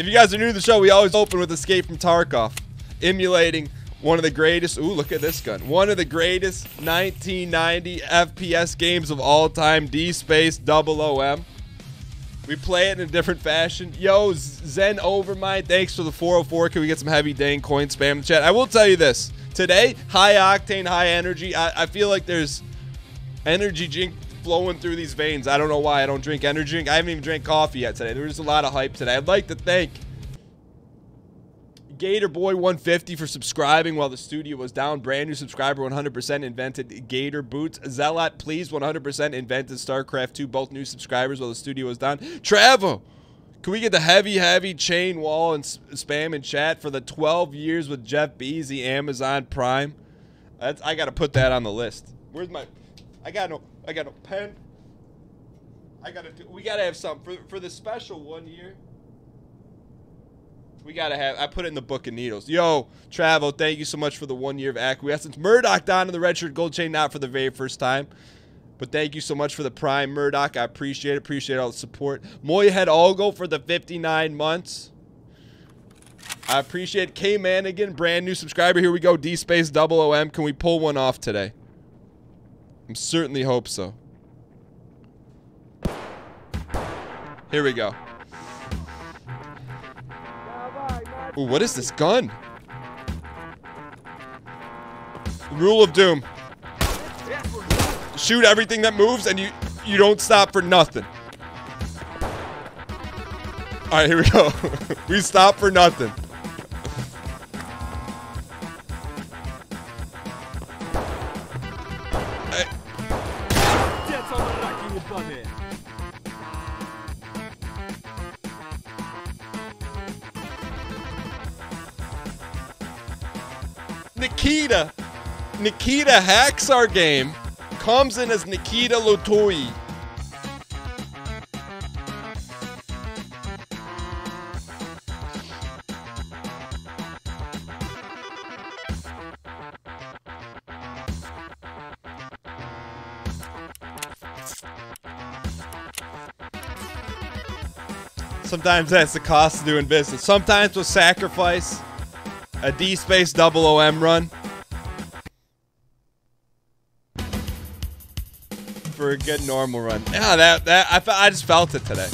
If you guys are new to the show, we always open with Escape from Tarkov, emulating one of the greatest, ooh, look at this gun, one of the greatest 1990 FPS games of all time, D-Space 00M. We play it in a different fashion. Yo, Zen Overmind, thanks for the 404. Can we get some heavy dang coin spam in the chat? I will tell you this. Today, high octane, high energy. I feel like there's energy drink flowing through these veins. I don't know why I don't drink energy drink. I haven't even drank coffee yet today. There was a lot of hype today. I'd like to thank GatorBoy150 for subscribing while the studio was down. Brand new subscriber, 100% invented Gator Boots. Zelot, please, 100% invented StarCraft 2. Both new subscribers while the studio was down. Travo, can we get the heavy, heavy chain wall and spam in chat for the 12 years with Jeff Bezos, Amazon Prime? That's, I got to put that on the list. Where's my... I got no pen. I got to do... We got to have something. For the special 1 year... We gotta have. I put it in the book of needles. Yo, Travo, thank you so much for the 1 year of acquiescence. Murdoch down in the red shirt, gold chain, not for the very first time, but thank you so much for the prime, Murdoch. I appreciate it. Appreciate all the support. Moyhead Olgo for the 59 months. I appreciate K Manigan, brand new subscriber. Here we go. D-Space 00M. Can we pull one off today? I certainly hope so. Here we go. Ooh, what is this gun? Rule of Doom. Shoot everything that moves and you don't stop for nothing. Alright, here we go. We stop for nothing. Nikita hacks our game, comes in as Nikita Lutui. Sometimes that's the cost of doing business. Sometimes we'll sacrifice a D-Space 00M run for a good normal run. Yeah, I just felt it today.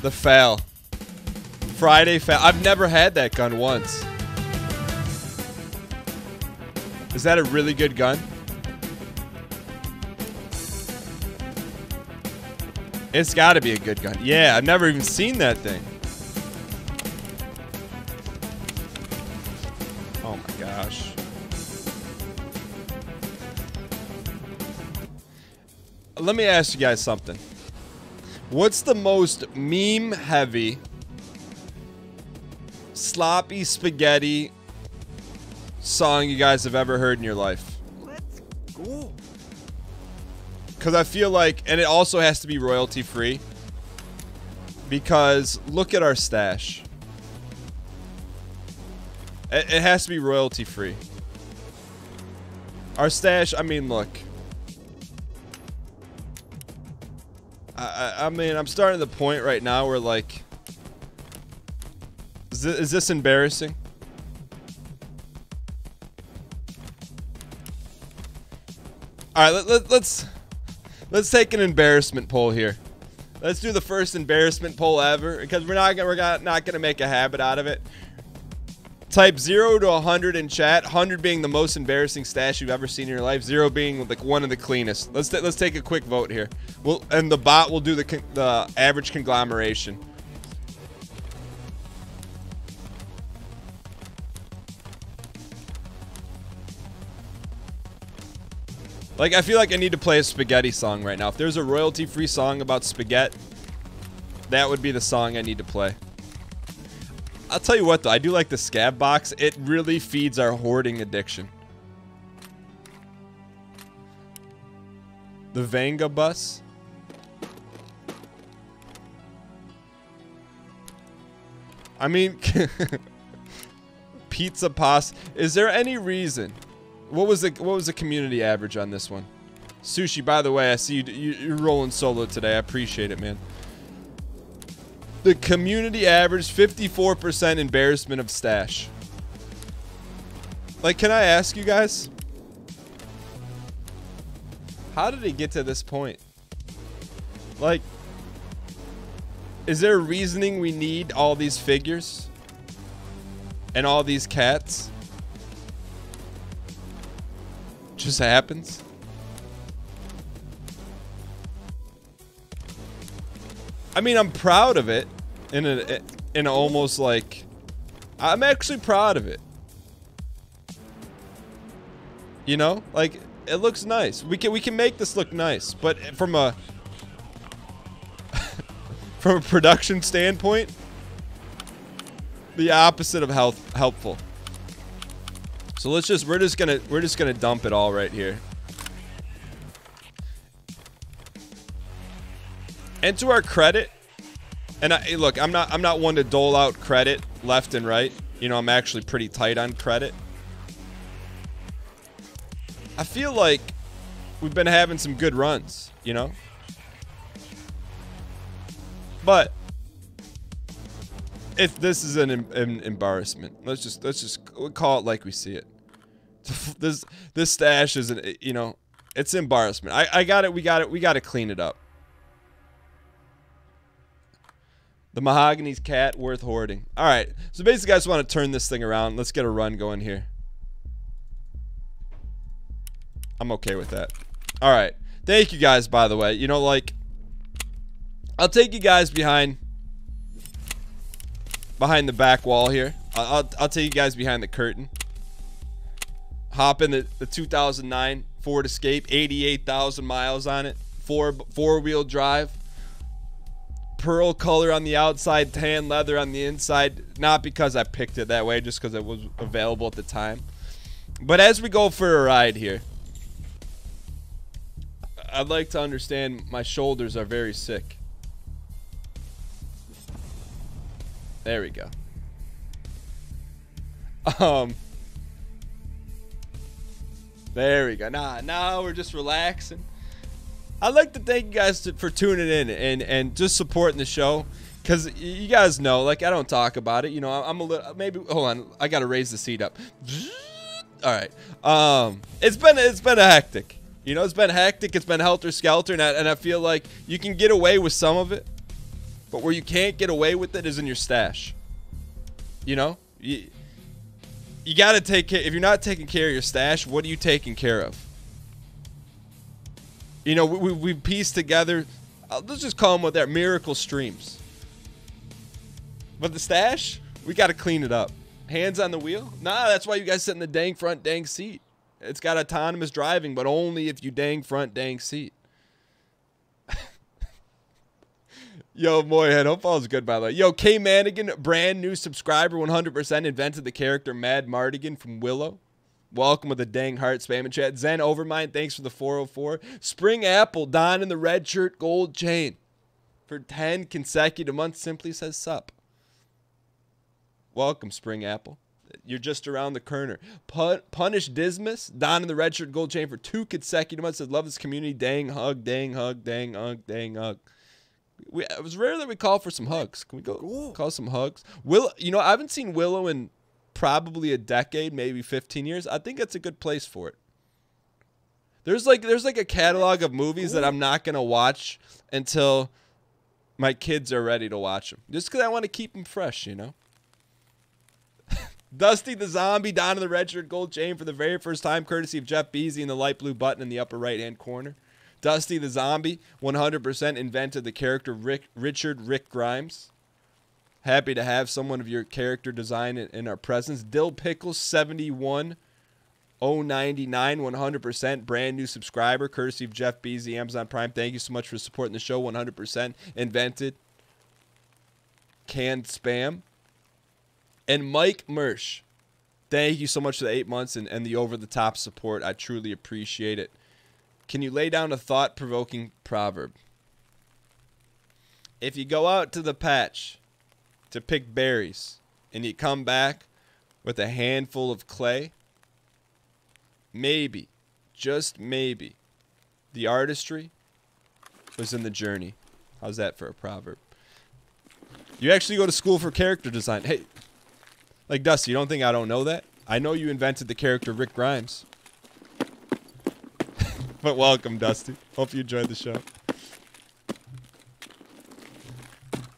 The fail. Friday fail. I've never had that gun once. Is that a really good gun? It's got to be a good gun. Yeah, I've never even seen that thing. Oh my gosh. Let me ask you guys something. What's the most meme-heavy, sloppy spaghetti song you guys have ever heard in your life? Let's go. Because I feel like, and it also has to be royalty-free, because look at our stash. It has to be royalty-free. Our stash, I mean, look. I mean, I'm starting to the point right now where, like, is this embarrassing? All right, let's take an embarrassment poll here. Let's do the first embarrassment poll ever, because we're not gonna make a habit out of it. Type 0 to 100 in chat. 100 being the most embarrassing stash you've ever seen in your life. 0 being like one of the cleanest. Let's take a quick vote here. We'll, and the bot will do the average conglomeration. Like, I feel like I need to play a spaghetti song right now. If there's a royalty-free song about spaghetti, that would be the song I need to play. I'll tell you what though, I do like the scab box. It really feeds our hoarding addiction. The Vanga bus. I mean, pizza pasta. Is there any reason? What was the community average on this one? Sushi, by the way, I see you're rolling solo today. I appreciate it, man. The community average, 54% embarrassment of stash. Like, can I ask you guys? How did it get to this point? Like, is there a reasoning we need all these figures? And all these cats? Just happens. I mean, I'm proud of it in almost like, I'm actually proud of it. You know, like, it looks nice. We can make this look nice, but from a from a production standpoint, the opposite of helpful. So let's just we're just gonna dump it all right here. And to our credit, and I, look, I'm not one to dole out credit left and right. You know, I'm actually pretty tight on credit. I feel like we've been having some good runs, you know? But if this is an embarrassment, let's just we'll call it like we see it. This stash is an, you know, it's embarrassment. I got it. We got to clean it up. The mahogany's cat worth hoarding. All right. So basically I just want to turn this thing around. Let's get a run going here. I'm okay with that. All right. Thank you guys, by the way. You know, like, I'll take you guys behind the back wall here. I'll take you guys behind the curtain. Hop in the 2009 Ford Escape, 88,000 miles on it. Four-wheel drive. Pearl color on the outside, tan leather on the inside. Not because I picked it that way, just because it was available at the time. But as we go for a ride here, I'd like to understand my shoulders are very sick. There we go. There we go. Nah, we're just relaxing. I'd like to thank you guys for tuning in and just supporting the show, because you guys know, like, I don't talk about it. You know, I'm a little, maybe, hold on, I gotta raise the seat up. All right, it's been hectic. You know, it's been hectic. It's been helter skelter, and I feel like you can get away with some of it, but where you can't get away with it is in your stash. You know, you gotta take care. If you're not taking care of your stash, what are you taking care of? You know, we pieced together, let's just call them what they're, miracle streams. But the stash, we got to clean it up. Hands on the wheel? Nah, that's why you guys sit in the dang front dang seat. It's got autonomous driving, but only if you dang front dang seat. Yo, Moyhead, hope all's good, by the way. Yo, K. Manigan, brand new subscriber, 100% invented the character Mad Mardigan from Willow. Welcome with a dang heart spamming chat. Zen Overmind, thanks for the 404. Spring Apple, Don in the red shirt, gold chain. For 10 consecutive months, simply says sup. Welcome, Spring Apple. You're just around the corner. Punish Dismas, Don in the red shirt, gold chain for 2 consecutive months. Says love this community. Dang hug, dang hug, dang hug, dang hug. It was rare that we call for some hugs. Can we go call some hugs? Willow, you know, I haven't seen Willow in probably a decade, maybe 15 years. I think that's a good place for it. There's like a catalog of movies that I'm not going to watch until my kids are ready to watch them. Just because I want to keep them fresh, you know? Dusty the Zombie, Don in the red shirt, gold chain for the very first time, courtesy of Jeff Beasley and the light blue button in the upper right-hand corner. Dusty the Zombie, 100% invented the character Richard Rick Grimes. Happy to have someone of your character design in our presence. Dill Pickles, 71099, 100% brand new subscriber, courtesy of Jeff Beasley, Amazon Prime. Thank you so much for supporting the show. 100% invented canned spam. And Mike Mersch, thank you so much for the 8 months and the over-the-top support. I truly appreciate it. Can you lay down a thought-provoking proverb? If you go out to the patch to pick berries and you come back with a handful of clay, maybe, just maybe, the artistry was in the journey. How's that for a proverb? You actually go to school for character design. Hey, like Dusty, you don't think I don't know that? I know you invented the character Rick Grimes. But welcome, Dusty. Hope you enjoyed the show.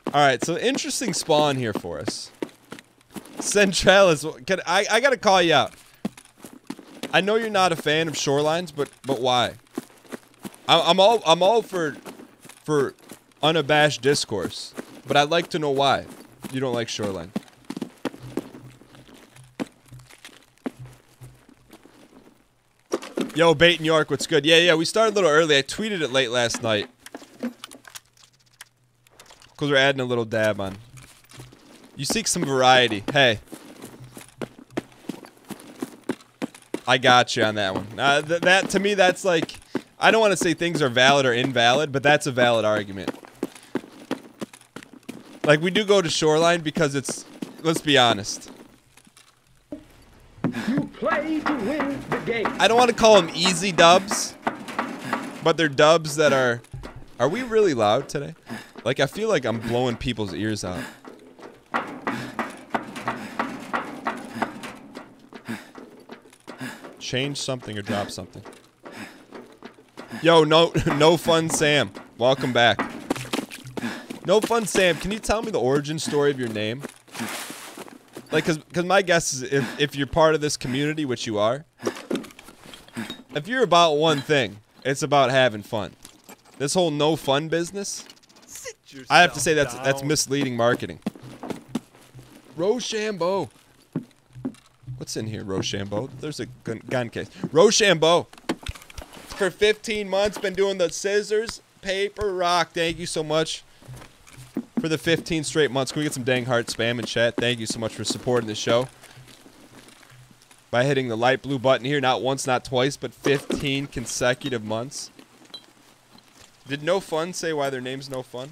Alright, so interesting spawn here for us. Centralis, I gotta call you out. I know you're not a fan of shorelines, but why? I'm all for unabashed discourse, but I'd like to know why you don't like shoreline. Yo, Bait in York, what's good? Yeah, we started a little early. I tweeted it late last night. Because we're adding a little dab on. You seek some variety. Hey. I got you on that one. That to me, that's like... I don't want to say things are valid or invalid, but that's a valid argument. Like, we do go to shoreline because it's... Let's be honest. You play to win the game. I don't want to call them easy dubs, but they're dubs that are... Are we really loud today? Like, I feel like I'm blowing people's ears out. Change something or drop something. Yo, no fun Sam. Welcome back. No fun Sam, can you tell me the origin story of your name? Like, cause my guess is if you're part of this community, which you are, if you're about one thing, it's about having fun. This whole no fun business, I have to say that's misleading marketing. Rochambeau. What's in here, Rochambeau? There's a gun case. Rochambeau. For 15 months, been doing the scissors, paper, rock. Thank you so much. For the 15 straight months. Can we get some dang heart spam in chat? Thank you so much for supporting the show. By hitting the light blue button here, not once, not twice, but 15 consecutive months. Did No Fun say why their name's No Fun?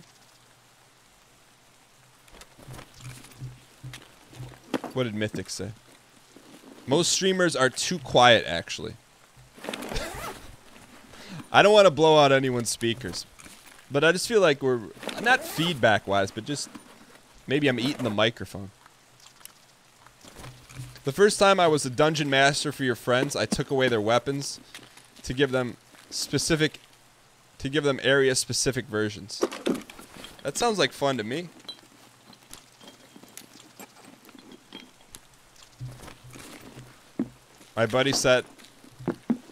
What did Mythic say? Most streamers are too quiet, actually. I don't want to blow out anyone's speakers. But I just feel like we're, not feedback-wise, but just maybe I'm eating the microphone. The first time I was a dungeon master for your friends, I took away their weapons to give them area-specific versions. That sounds like fun to me. My buddy said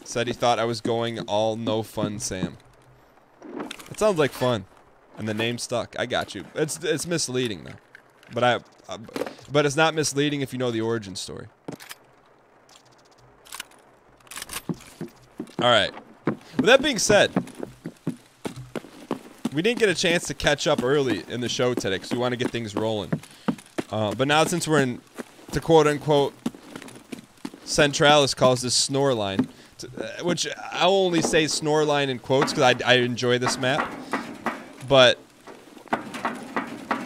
he thought I was going all No Fun Sam. That sounds like fun, and the name stuck. I got you. It's misleading though, but but it's not misleading if you know the origin story. All right. With that being said, we didn't get a chance to catch up early in the show today because we want to get things rolling. But now since we're in, to quote unquote, Centralis calls this snore line. Which I only say snore line in quotes because I enjoy this map. But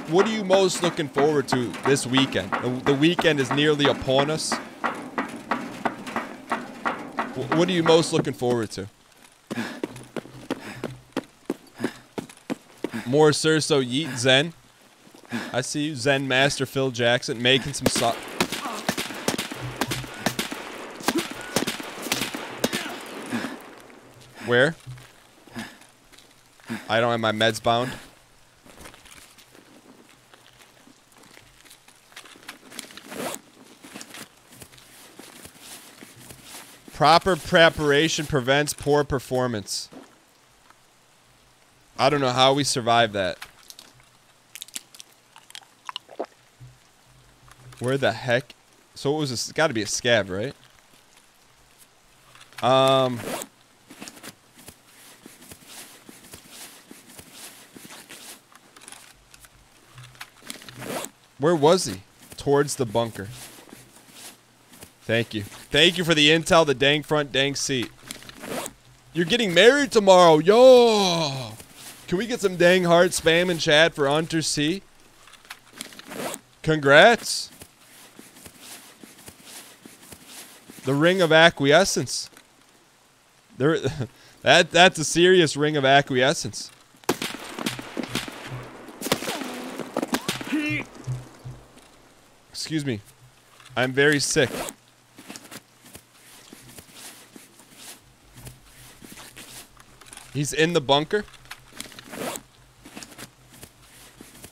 what are you most looking forward to this weekend? The weekend is nearly upon us. What are you most looking forward to? More Surso Yeet Zen. I see you, Zen Master Phil Jackson making some stuff. Where? I don't have my meds bound. Proper preparation prevents poor performance. I don't know how we survive that. Where the heck? So it was it's got to be a scab, right? Where was he? Towards the bunker. Thank you. Thank you for the intel, the dang front, dang seat. You're getting married tomorrow, yo! Can we get some dang hard spam in chat for Hunter C? Congrats! The ring of acquiescence. There, that's a serious ring of acquiescence. Excuse me. I'm very sick. He's in the bunker?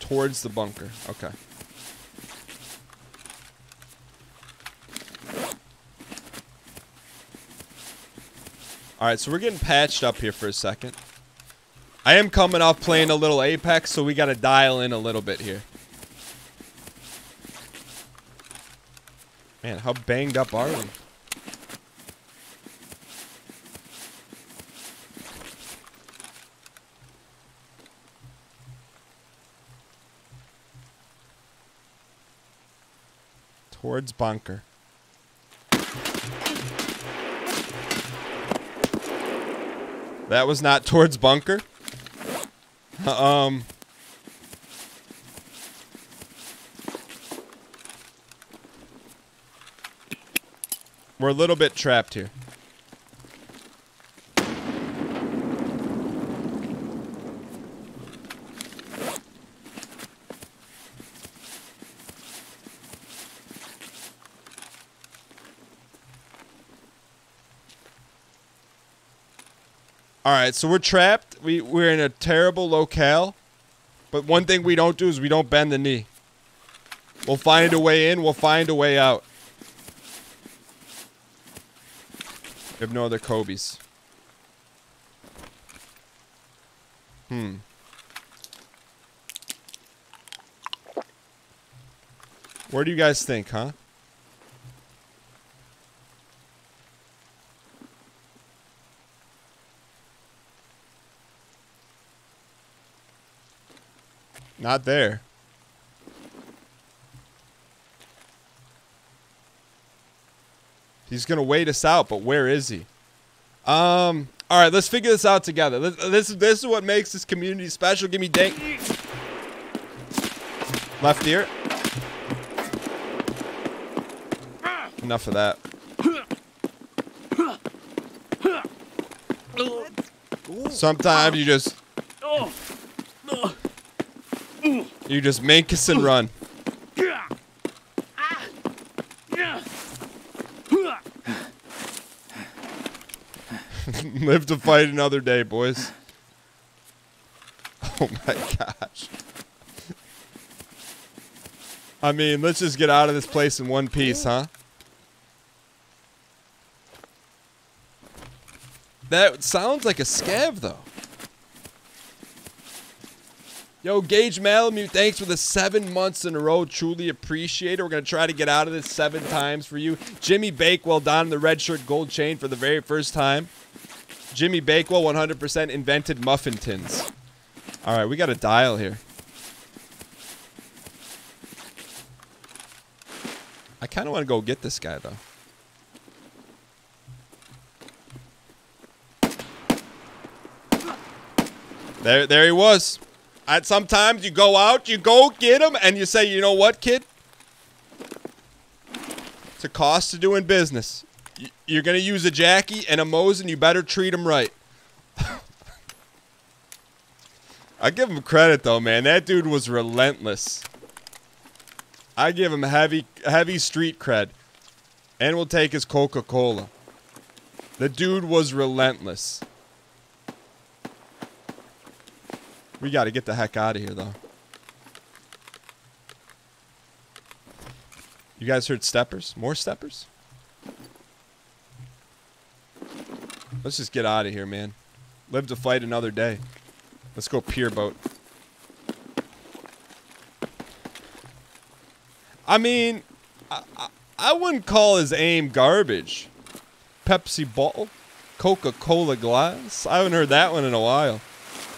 Towards the bunker. Okay. Alright, so we're getting patched up here for a second. I am coming off playing a little Apex, so we gotta dial in a little bit here. Man, how banged up are we? Towards bunker. That was not towards bunker. We're a little bit trapped here. Alright, so we're trapped. We're in a terrible locale. But one thing we don't do is we don't bend the knee. We'll find a way in, we'll find a way out. We have no other Kobe's. Where do you guys think, huh? Not there. He's gonna wait us out, but where is he? All right, let's figure this out together. This is what makes this community special. Give me dang. Left ear. Enough of that. Sometimes you just. You just make us and run. Live to fight another day, boys. Oh my gosh. I mean, let's just get out of this place in one piece, huh? That sounds like a scav, though. Yo, Gage Malamute, thanks for the 7 months in a row. Truly appreciate it. We're going to try to get out of this 7 times for you. Jimmy Bakewell donning the red shirt gold chain for the very first time. Jimmy Bakewell 100% invented muffin tins. All right, we got a dial here. I kind of want to go get this guy, though. There he was. And sometimes you go out, you go get them, and you say, you know what, kid? It's a cost to doing business. You're going to use a Jackie and a Mose, and you better treat them right. I give him credit, though, man. That dude was relentless. I give him heavy street cred. And we'll take his Coca-Cola. The dude was relentless. We got to get the heck out of here, though. You guys heard steppers? More steppers? Let's just get out of here, man. Live to fight another day. Let's go pier boat. I mean, I wouldn't call his aim garbage. Pepsi bottle, Coca-Cola glass. I haven't heard that one in a while.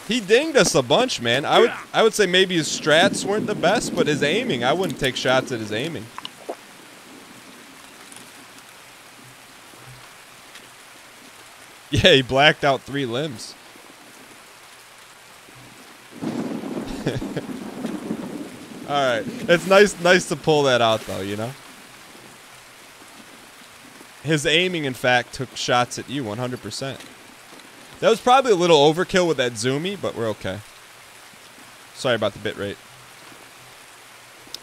He dinged us a bunch, man. I would say maybe his strats weren't the best, but his aiming, I wouldn't take shots at his aiming. Yeah, he blacked out 3 limbs. All right. It's nice to pull that out, though, you know? His aiming, in fact, took shots at you 100%. That was probably a little overkill with that zoomy, but we're okay. Sorry about the bitrate.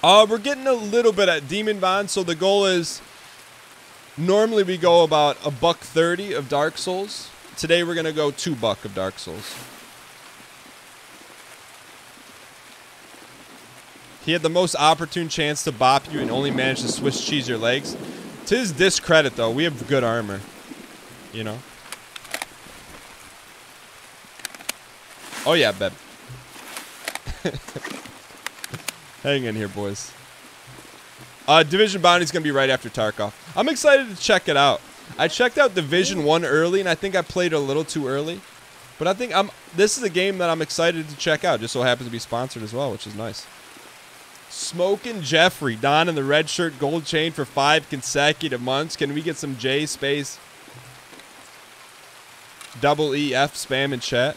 We're getting a little bit at Demon Bond, so the goal is normally we go about a $1.30 of Dark Souls. Today we're gonna go $2 of Dark Souls. He had the most opportune chance to bop you and only managed to Swiss cheese your legs. To his discredit, though, we have good armor, you know. Oh yeah, babe. Hang in here, boys. Division Bounty's gonna be right after Tarkov. I'm excited to check it out. I checked out Division 1 early, and I think I played a little too early. But I think this is a game that I'm excited to check out. Just so happens to be sponsored as well, which is nice. Smoking Jeffrey, Don in the red shirt, gold chain for 5 consecutive months. Can we get some J space? Double EF spam in chat.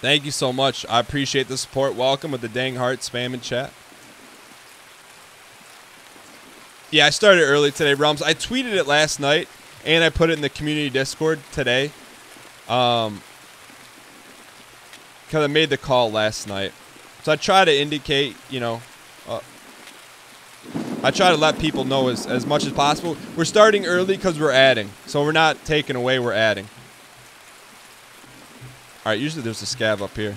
Thank you so much. I appreciate the support. Welcome with the dang heart spam in chat. Yeah, I started early today, Realms. I tweeted it last night, and I put it in the community Discord today. Because I made the call last night. So I try to indicate, you know, I try to let people know as much as possible. We're starting early because we're adding. So we're not taking away, we're adding. All right, usually there's a scab up here.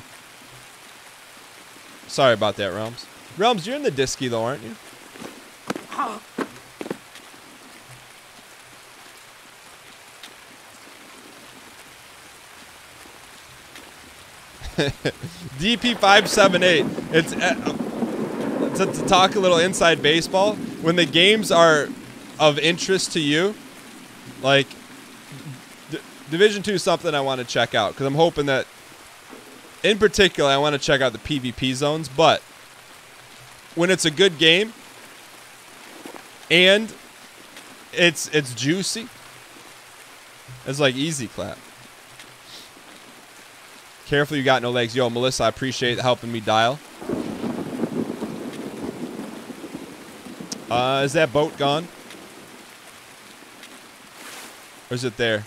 Sorry about that, Realms. Realms, you're in the Disky, though, aren't you? Huh. DP578. It's to talk a little inside baseball. When the games are of interest to you, like Division 2 is something I want to check out because I'm hoping that, in particular, I want to check out the PvP zones. But when it's a good game and it's juicy, it's like easy clap. Careful, you got no legs. Yo, Melissa, I appreciate helping me dial. Is that boat gone? Or is it there?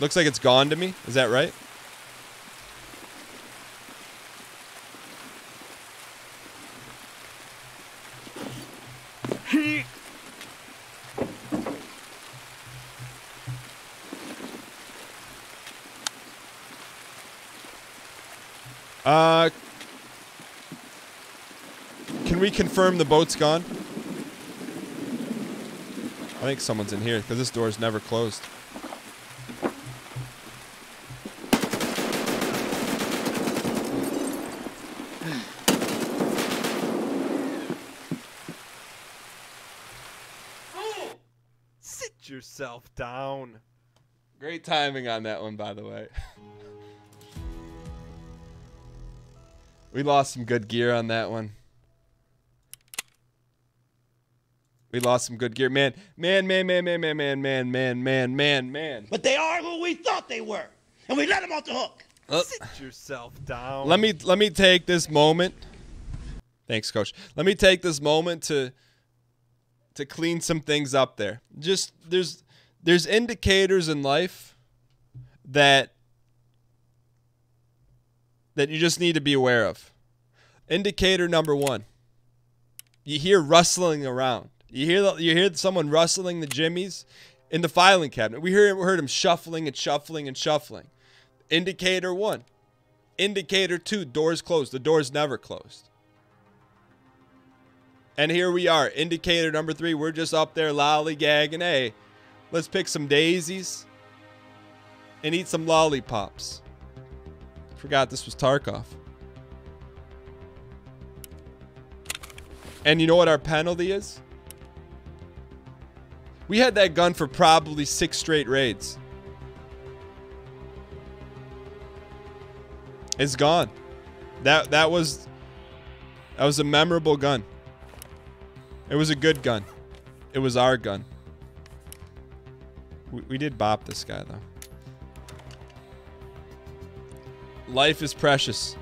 Looks like it's gone to me. Is that right? Can we confirm the boat's gone? I think someone's in here because this door's never closed. Sit yourself down. Great timing on that one, by the way. We lost some good gear on that one. We lost some good gear. Man. But they are who we thought they were. And we let them off the hook. Sit yourself down. Let me take this moment. Thanks, Coach. Let me take this moment to clean some things up there. Just there's indicators in life that you just need to be aware of. Indicator number one. You hear rustling around. You hear someone rustling the jimmies in the filing cabinet. We heard him shuffling and shuffling and shuffling. Indicator one. Indicator two, doors closed. The door's never closed. And here we are. Indicator number three, we're just up there lollygagging. Hey, let's pick some daisies and eat some lollipops. Forgot this was Tarkov. And you know what our penalty is? We had that gun for probably 6 straight raids. It's gone. That was a memorable gun. It was a good gun. It was our gun. We did bop this guy though. Life is precious.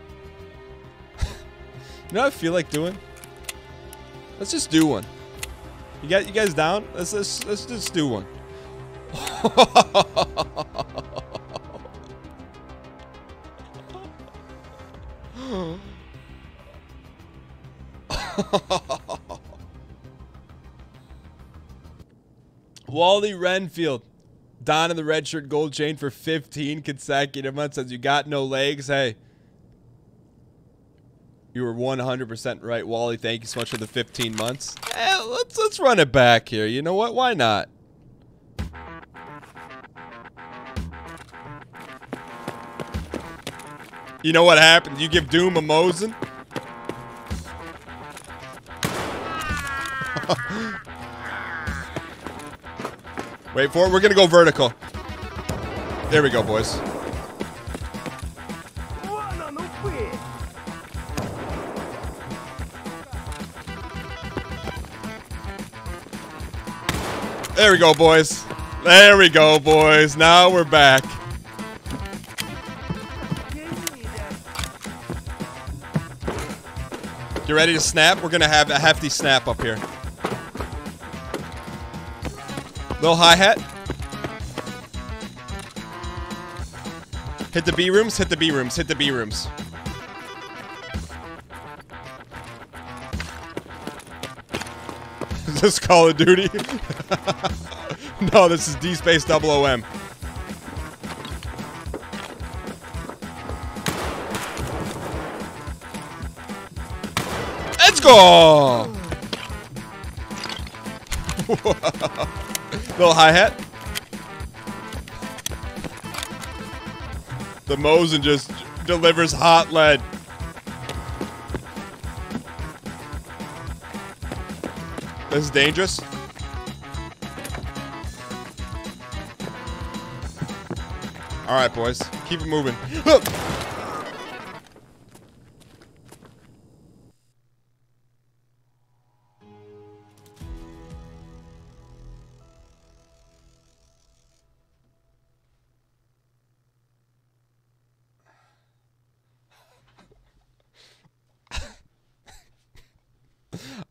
You know what I feel like doing? Let's just do one. You guys down? Let's just do one. Wally Renfield, Don in the red shirt, gold chain for 15 consecutive months, says you got no legs. Hey, you were 100% right, Wally. Thank you so much for the 15 months. Eh, let's run it back here. You know what? Why not? You know what happens? You give Doom a Mosin. Wait for it. We're gonna go vertical. There we go, boys. There we go, boys. There we go, boys. Now we're back. You ready to snap? We're gonna have a hefty snap up here. Little hi-hat. Hit the B rooms, hit the B rooms, hit the B rooms. Is this Call of Duty? No, this is D-Space 00M. Let's go! Little hi-hat. The Mosin just delivers hot lead. This is dangerous. All right, boys, keep it moving.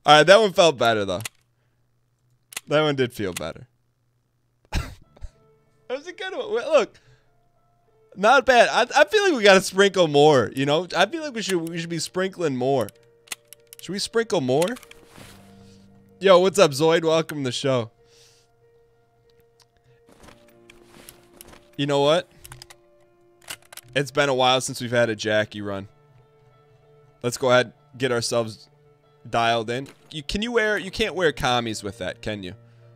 All right, that one felt better though. That one did feel better. That was a good one. Look, not bad. I feel like we gotta sprinkle more. You know, I feel like we should be sprinkling more. Should we sprinkle more? Yo, what's up, Zoid? Welcome to the show. You know what? It's been a while since we've had a Jackie run. Let's go ahead and get ourselves dialed in. You can't wear commies with that, can you?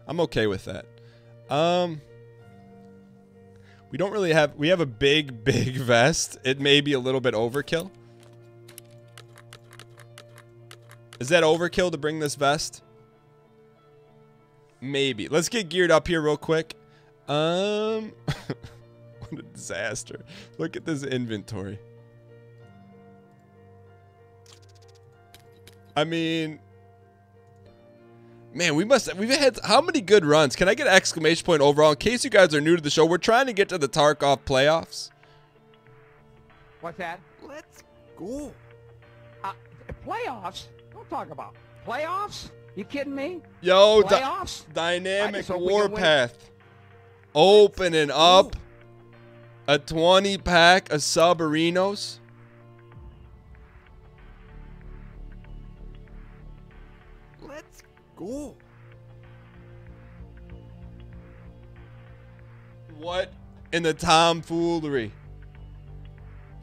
I'm okay with that. We don't really have, we have a big vest. It may be a little bit overkill. Is that overkill to bring this vest? Maybe. Let's get geared up here real quick. What a disaster. Look at this inventory. I mean, man, we've had how many good runs? Can I get an exclamation point overall? In case you guys are new to the show, we're trying to get to the Tarkov playoffs. What's that? Let's go. Playoffs? Don't talk about playoffs. You kidding me? Yo, playoffs? Dynamic Warpath. Opening up a 20 pack of Subarinos. Go. What in the tomfoolery?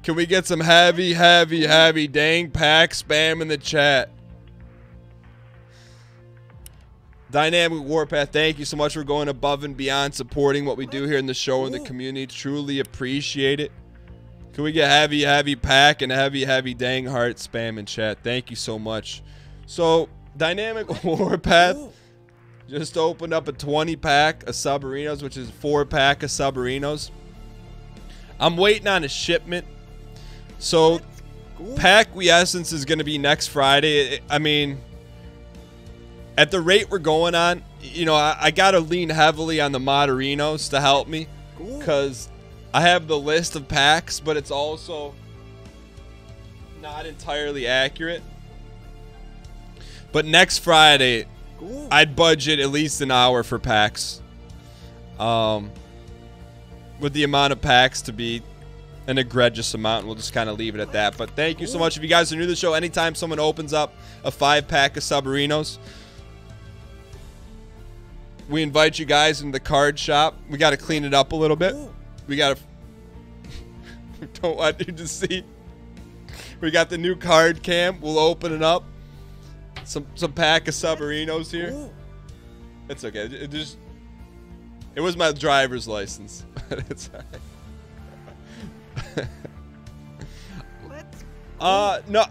Can we get some heavy dang pack spam in the chat? Dynamic Warpath, thank you so much for going above and beyond supporting what we do here in the show and the community. Truly appreciate it. Can we get heavy pack and heavy dang heart spam in chat? Thank you so much. So Dynamic Warpath just opened up a 20 pack of Subarinos, which is 4 pack of Subarinos. I'm waiting on a shipment. So pack we essence is going to be next Friday. I mean, at the rate we're going on, you know, I got to lean heavily on the Moderinos to help me because I have the list of packs, but it's also not entirely accurate. But next Friday, I'd budget at least an hour for packs. With the amount of packs to be an egregious amount, and we'll just kind of leave it at that. But thank you so much. If you guys are new to the show, anytime someone opens up a 5-pack of Submarinos, we invite you guys into the card shop. We got to clean it up a little bit. We got to don't want you to see. We got the new card cam. We'll open it up. Some pack of Submarinos here. It's okay. It was my driver's license, but it's all right. No,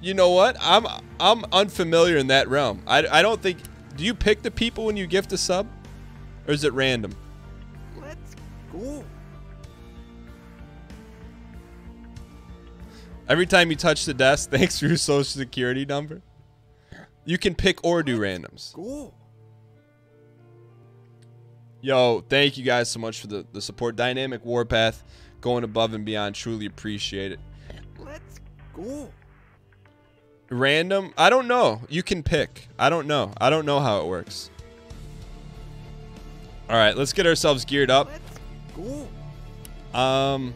you know what? I'm unfamiliar in that realm. I don't think. Do you pick the people when you gift a sub, or is it random? Let's go. Every time you touch the desk, thanks for your social security number. You can pick or do randoms. Cool. Yo, thank you guys so much for the support. Dynamic Warpath, going above and beyond, truly appreciate it. Let's go. Random? I don't know. You can pick. I don't know. I don't know how it works. All right, let's get ourselves geared up. Let's go.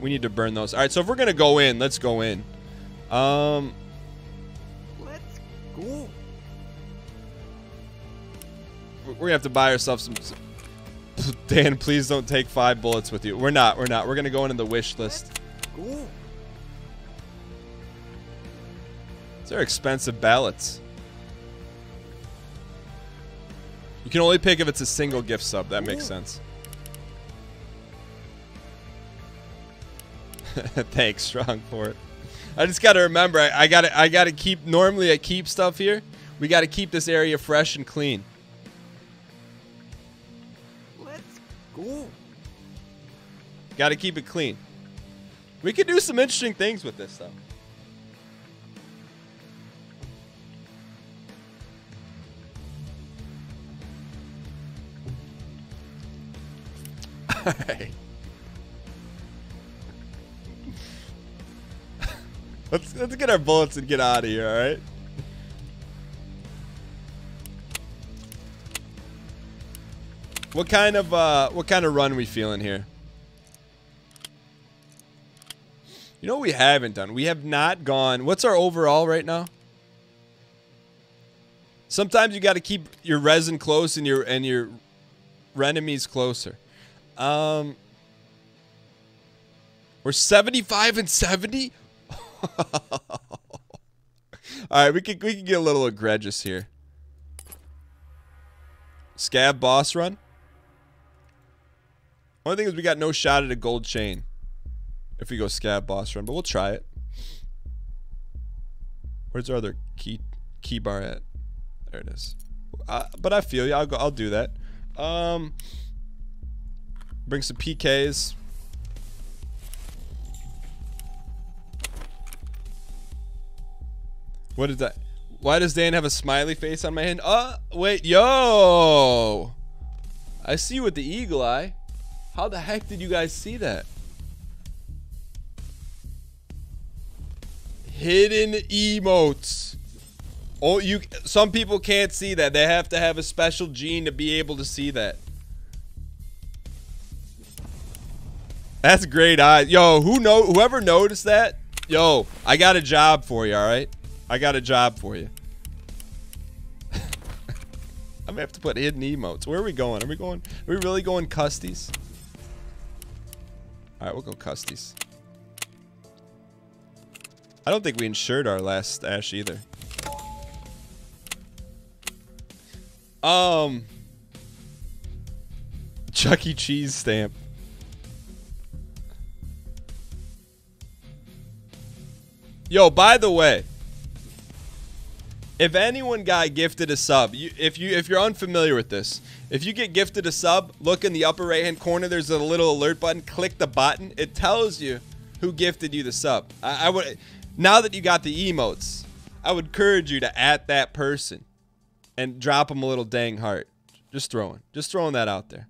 We need to burn those. All right, so if we're gonna go in, let's go in. Let's go. We're gonna have to buy ourselves some Dan, please don't take 5 bullets with you. We're not. We're not. We're going to go into the wish list. These are expensive ballots. You can only pick if it's a single gift sub. That makes sense. Thanks, Strong, for it. I just got to remember, I got to keep, normally I keep stuff here. We got to keep this area fresh and clean. Got to keep it clean. We could do some interesting things with this, though. All right. Let's get our bullets and get out of here, all right? What kind of run we feeling here? You know what we haven't done? We have not gone. What's our overall right now? Sometimes you got to keep your resin close and your enemies closer. We're 75 and 70. All right, we can get a little egregious here. Scab boss run. Only thing is we got no shot at a gold chain if we go scab boss run, but we'll try it. Where's our other key bar at? There it is. But I feel you. I'll do that. Bring some PKs. What is that? Why does Dan have a smiley face on my hand? Oh, wait, yo! I see you with the eagle eye. How the heck did you guys see that? Hidden emotes. Oh, some people can't see that. They have to have a special gene to be able to see that. That's great eyes. Yo, whoever noticed that? Yo, I got a job for you, all right? I got a job for you. I'm gonna have to put hidden emotes. Where are we going? Are we really going custies? All right, we'll go custies. I don't think we insured our last stash either. Chuck E. Cheese stamp. Yo, by the way, if anyone got gifted a sub, if you're unfamiliar with this, if you get gifted a sub, look in the upper right-hand corner. There's a little alert button. Click the button. It tells you who gifted you the sub. I would, now that you got the emotes, I would encourage you to at that person and drop them a little dang heart. Just throwing that out there.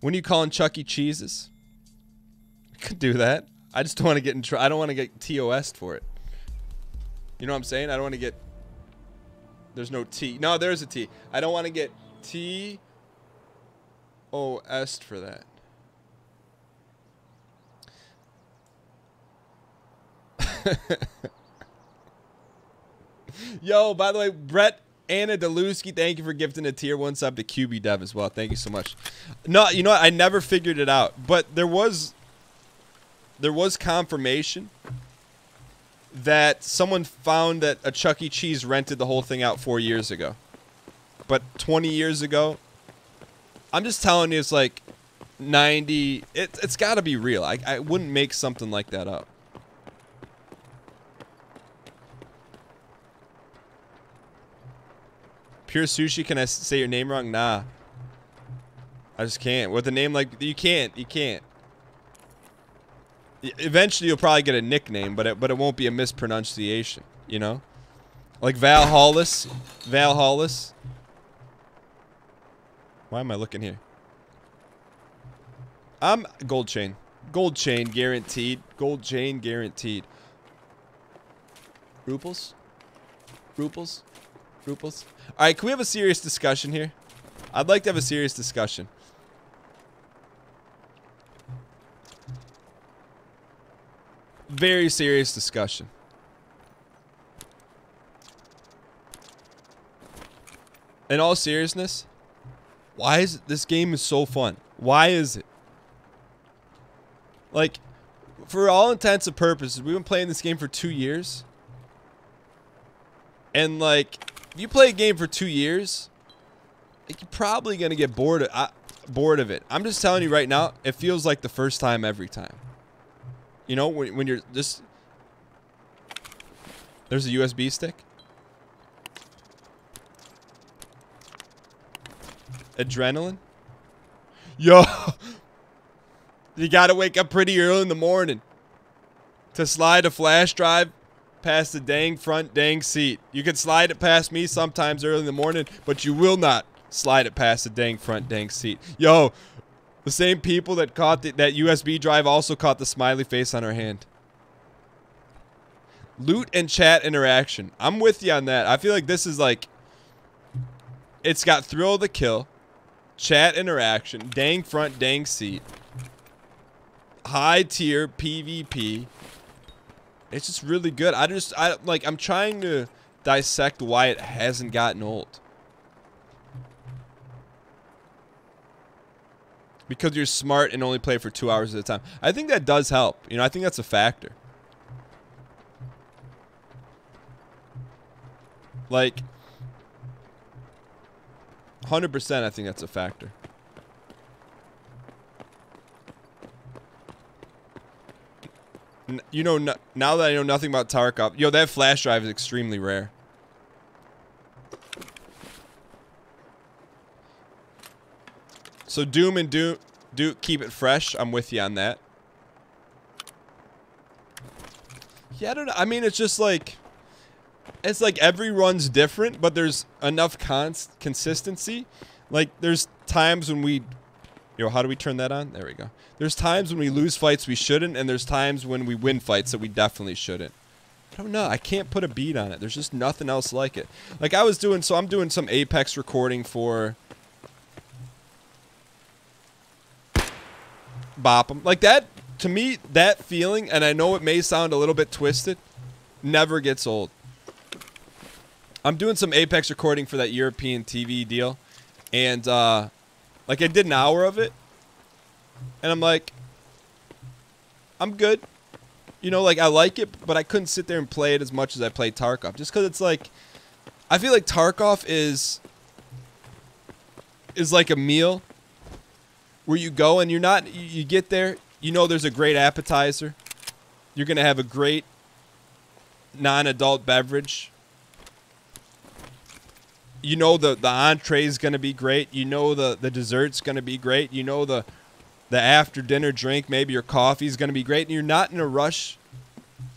When are you calling Chuck E. Cheese's? I could do that. I just don't want to get in trouble. I don't want to get TOS'd for it. You know what I'm saying? I don't want to get. There's no T. No, there's a T. I don't want to get TOS'd for that. Yo, by the way, Brett Anna Delusky, thank you for gifting a tier 1 sub to QB Dev as well. Thank you so much. No, you know what? I never figured it out, but there was confirmation that someone found that a Chuck E. Cheese rented the whole thing out 4 years ago. But 20 years ago, I'm just telling you, it's like 90. It's got to be real. I wouldn't make something like that up. Pure Sushi, can I say your name wrong? Nah. I just can't. With a name like... You can't. Eventually, you'll probably get a nickname, but it won't be a mispronunciation, you know? Like Val Hollis. Val Hollis. Why am I looking here? I'm... Gold chain. Gold chain guaranteed. Gold chain guaranteed. Ruples? Ruples? Ruples? Alright, can we have a serious discussion here? I'd like to have a serious discussion. Very serious discussion. In all seriousness, why is it this game is so fun? Why is it? Like, for all intents and purposes, we've been playing this game for 2 years. And like, if you play a game for 2 years, like, you're probably gonna get bored of it. I'm just telling you right now, it feels like the first time every time. You know, when you're just... There's a USB stick. Adrenaline. Yo! You gotta wake up pretty early in the morning to slide a flash drive past the dang front dang seat. You can slide it past me sometimes early in the morning, but you will not slide it past the dang front dang seat. Yo! The same people that caught that USB drive also caught the smiley face on her hand. Loot and chat interaction. I'm with you on that. I feel like this is like... It's got thrill of the kill, chat interaction, dang front, dang seat, high tier PvP. It's just really good. I'm trying to dissect why it hasn't gotten old. Because you're smart and only play for 2 hours at a time. I think that does help. You know, I think that's a factor. Like, 100%, I think that's a factor. You know, now that I know nothing about Tarkov, yo, that flash drive is extremely rare. So Doom and Duke, keep it fresh. I'm with you on that. Yeah, I don't know. I mean, it's just like... It's like every run's different, but there's enough consistency. Like, there's times when we... Yo, how do we turn that on? There we go. There's times when we lose fights we shouldn't, and there's times when we win fights that we definitely shouldn't. I don't know. I can't put a beat on it. There's just nothing else like it. Like, I was doing... So I'm doing some Apex recording for... Bop 'em. Like, that, to me, that feeling, and I know it may sound a little bit twisted, never gets old. I'm doing some Apex recording for that European TV deal, and like, I did an hour of it, and I'm like, I'm good, you know, like, I like it, but I couldn't sit there and play it as much as I play Tarkov, just because it's like, I feel like Tarkov is like a meal where you go and you're not, you get there, you know, there's a great appetizer, you're gonna have a great non-adult beverage. You know the entree is going to be great. You know the dessert's going to be great. You know the after dinner drink, maybe your coffee is going to be great. And you're not in a rush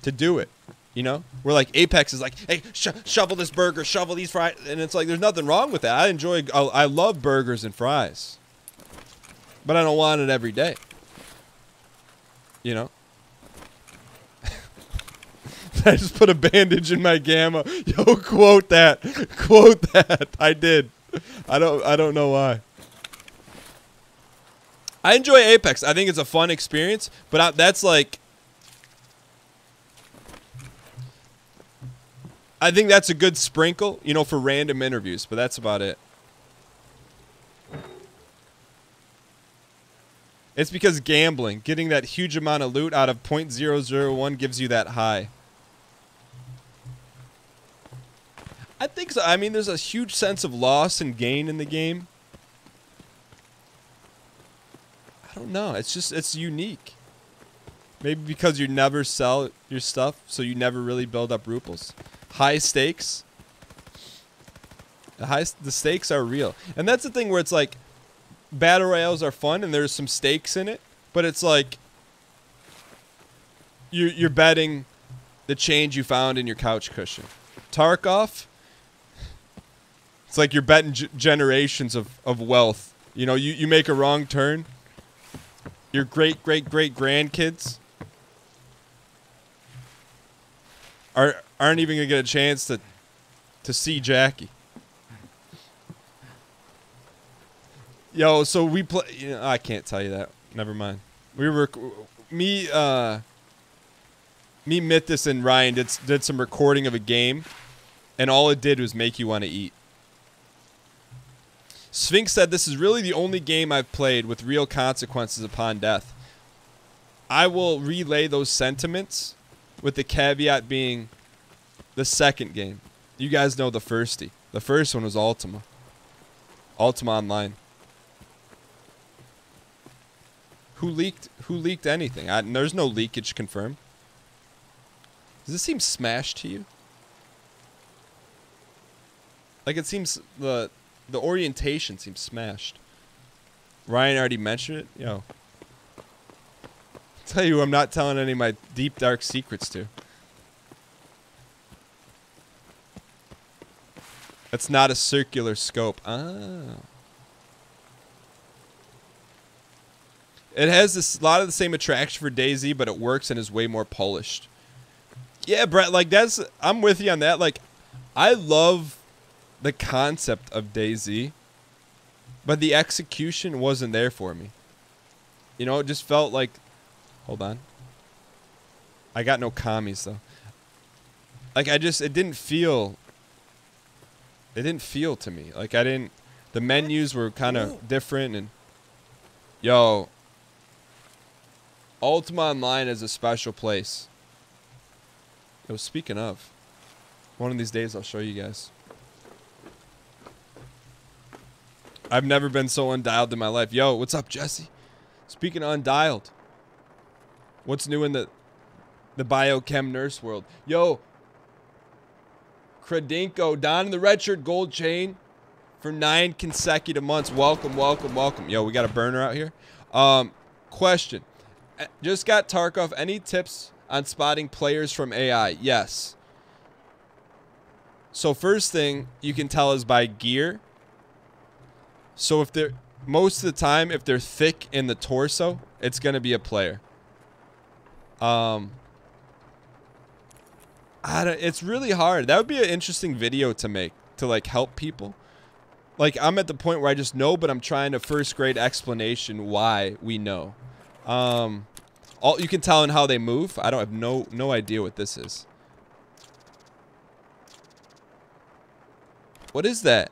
to do it. You know, we're like Apex is like, hey, shovel this burger, shovel these fries, and it's like there's nothing wrong with that. I love burgers and fries, but I don't want it every day. You know. I just put a bandage in my gamma. Yo, quote that. Quote that. I did. I don't know why. I enjoy Apex. I think it's a fun experience, but that's like I think that's a good sprinkle, you know, for random interviews, but that's about it. It's because gambling, getting that huge amount of loot out of .001 gives you that high. I think so. I mean, there's a huge sense of loss and gain in the game. I don't know. It's just, it's unique. Maybe because you never sell your stuff, so you never really build up ruples. High stakes. The stakes are real. And that's the thing where it's like, battle royales are fun and there's some stakes in it, but it's like you're betting the change you found in your couch cushion. Tarkov, it's like you're betting generations of wealth. You know, you make a wrong turn, your great grandkids aren't even gonna get a chance to see Jackie. Yo, so we play. You know, I can't tell you that. Never mind. We were me, Mythos, and Ryan did some recording of a game, and all it did was make you want to eat. Sphinx said, "This is really the only game I've played with real consequences upon death." I will relay those sentiments, with the caveat being, the second game. You guys know the firsty. The first one was Ultima. Ultima Online. Who leaked? Who leaked anything? There's no leakage confirmed. Does this seem smashed to you? Like, it seems the orientation seems smashed. Ryan already mentioned it. Yo, tell you, I'm not telling any of my deep dark secrets to. That's not a circular scope. Ah. It has a lot of the same attraction for DayZ, but it works and is way more polished. Yeah, Brett, like, that's, I'm with you on that. Like, I love the concept of DayZ, but the execution wasn't there for me. You know, it just felt like, hold on. I got no commies though. Like, I just, it didn't feel to me. Like, the menus were kind of different. And yo, Ultima Online is a special place. Yo, speaking of, one of these days I'll show you guys. I've never been so undialed in my life. Yo, what's up, Jesse? Speaking of undialed, what's new in the biochem nurse world? Yo, Credinko, don the red shirt, gold chain for 9 consecutive months. Welcome, welcome, welcome. Yo, we got a burner out here. Question. Just got Tarkov. Any tips on spotting players from AI? Yes. So first thing you can tell is by gear. So if they're, most of the time, if they're thick in the torso, it's going to be a player. It's really hard. That would be an interesting video to make, to like help people. Like, I'm at the point where I just know, but I'm trying to first grade explanation why we know. All you can tell in how they move. I don't have no idea what this is. What is that?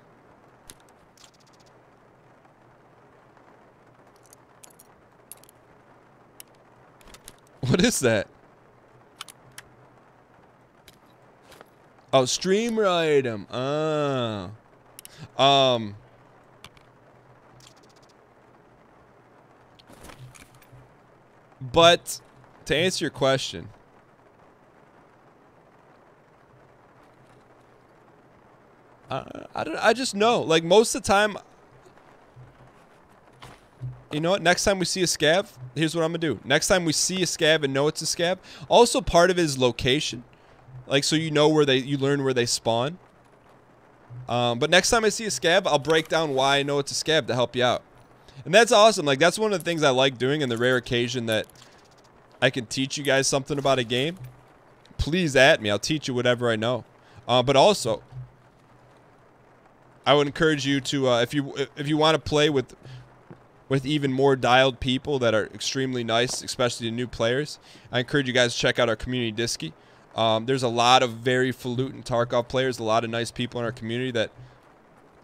What is that? Oh, streamer item. Ah. But to answer your question, I just know, like, most of the time, you know what, next time we see a scav, here's what I'm gonna do. Next time we see a scav and know it's a scav, also part of his location, like, so you know where you learn where they spawn. But next time I see a scav, I'll break down why I know it's a scav to help you out. And that's awesome. Like, that's one of the things I like doing, and the rare occasion that I can teach you guys something about a game, please at me. I'll teach you whatever I know. But also, I would encourage you to, if you want to play with even more dialed people that are extremely nice, especially to new players, I encourage you guys to check out our community Discord. There's a lot of very falutin Tarkov players, a lot of nice people in our community that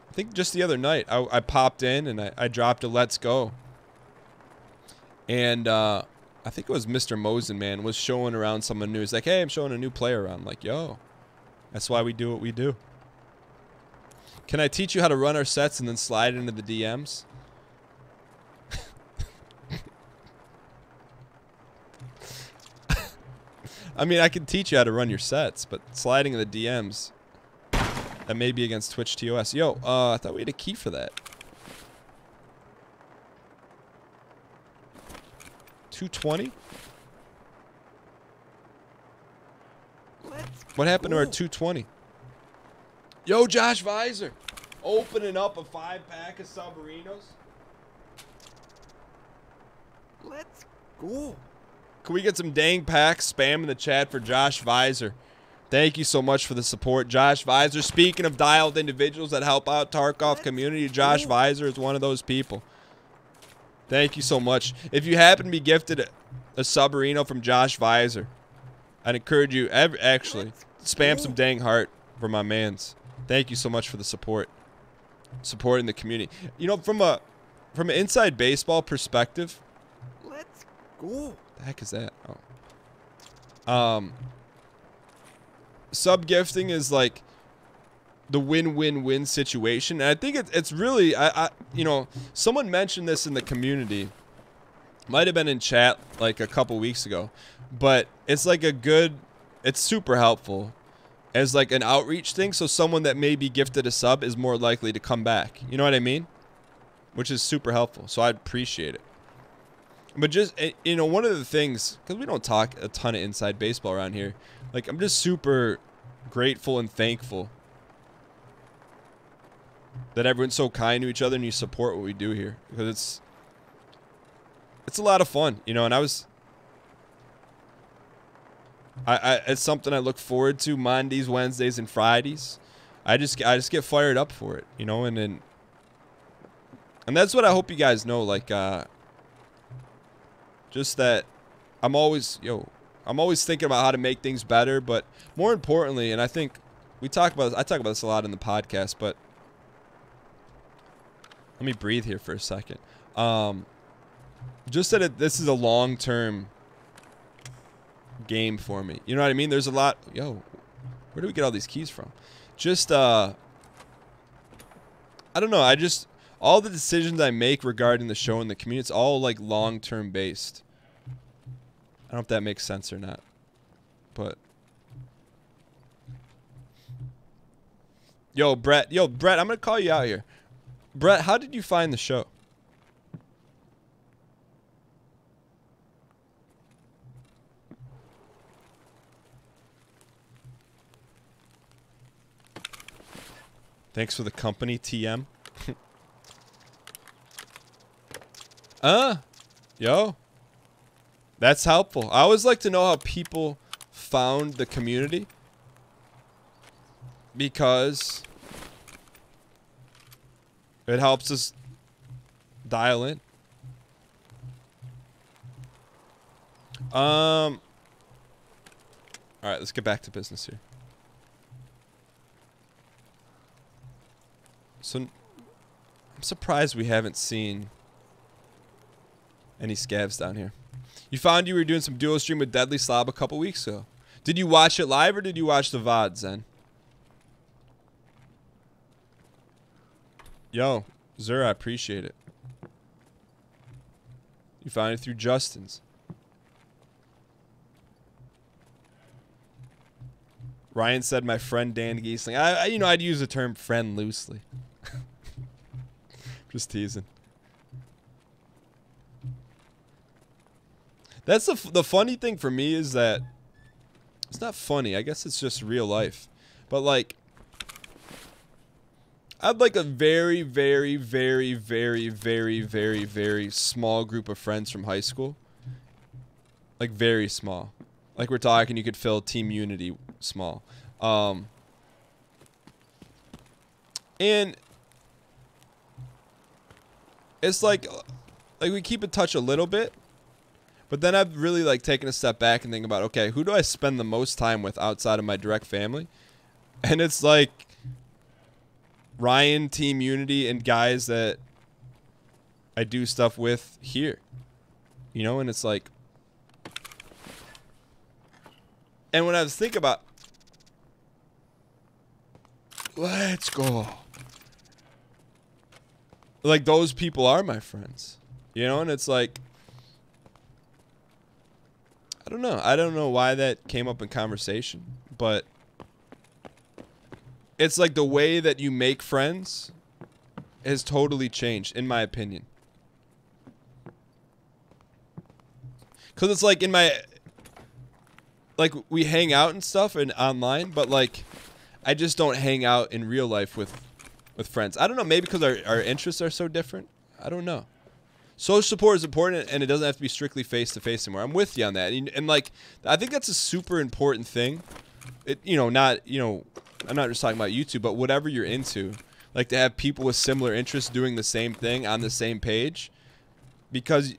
I think just the other night I popped in and I dropped a Let's Go. And I think it was Mr. Mosen, man, was showing around someone new. He's like, hey, I'm showing a new player around. I'm like, yo, that's why we do what we do. Can I teach you how to run our sets and then slide into the DMs? I mean, I can teach you how to run your sets, but sliding in the DMs, that may be against Twitch TOS. Yo, I thought we had a key for that. 220? What happened to our 220? Yo, Josh Visor, opening up a 5-pack of Submarinos. Let's go. Can we get some dang packs? Spam in the chat for Josh Visor. Thank you so much for the support, Josh Visor. Speaking of dialed individuals that help out Tarkov community, Josh Visor is one of those people. Thank you so much. If you happen to be gifted a Submarino from Josh Visor, I'd encourage you, actually, spam some dang heart for my mans. Thank you so much for the support, supporting the community. You know, from an inside baseball perspective. Let's go. The heck is that? Oh. Sub gifting is like the win-win-win situation, and I think it's really, I you know, someone mentioned this in the community, might have been in chat like a couple weeks ago, but it's like a good, it's super helpful as like an outreach thing. So someone that may be gifted a sub is more likely to come back. You know what I mean? Which is super helpful. So I appreciate it. But just, you know, one of the things, because we don't talk a ton of inside baseball around here, like I'm just super grateful and thankful that everyone's so kind to each other and you support what we do here, because it's a lot of fun, you know. And I it's something I look forward to Mondays, Wednesdays, and Fridays. I just get fired up for it, you know. And that's what I hope you guys know, like. Just that I'm always thinking about how to make things better, but more importantly, and I think we talk about this, I talk about this a lot in the podcast, but let me breathe here for a second. Just that this is a long-term game for me. You know what I mean? There's a lot. Yo, where do we get all these keys from? Just I don't know. I just. All the decisions I make regarding the show and the community, it's all like long-term based. I don't know if that makes sense or not, but yo Brett, I'm gonna call you out here. Brett, how did you find the show? Thanks for the company, TM. Yo, that's helpful. I always like to know how people found the community, because it helps us dial in. All right, let's get back to business here. So I'm surprised we haven't seen any scavs down here. You found you were doing some duo stream with Deadly Slob a couple weeks ago. Did you watch it live or did you watch the VOD, Zen? Yo, Zur, I appreciate it. You found it through Justin's. Ryan said my friend Dan Gheesling. I you know, I'd use the term friend loosely. Just teasing. That's the funny thing for me is that it's not funny. I guess it's just real life. But like, I'd like a very, very, very, very, very, very, very small group of friends from high school. Like very small. Like we're talking, you could fill Team Unity small. And it's like we keep in touch a little bit. But then I've really like taken a step back and think about, okay, who do I spend the most time with outside of my direct family? And it's like Ryan, Team Unity, and guys that I do stuff with here. You know, and it's like, and when I was thinking about, let's go, like those people are my friends, you know, and it's like, I don't know why that came up in conversation, but it's like the way that you make friends has totally changed, in my opinion. Cause it's like in my, like we hang out and stuff and online, but like I just don't hang out in real life with friends. I don't know, maybe because our interests are so different. I don't know. Social support is important, and it doesn't have to be strictly face-to-face anymore. I'm with you on that. And like, I think that's a super important thing. It, you know, not, you know, I'm not just talking about YouTube, but whatever you're into, like to have people with similar interests doing the same thing on the same page, because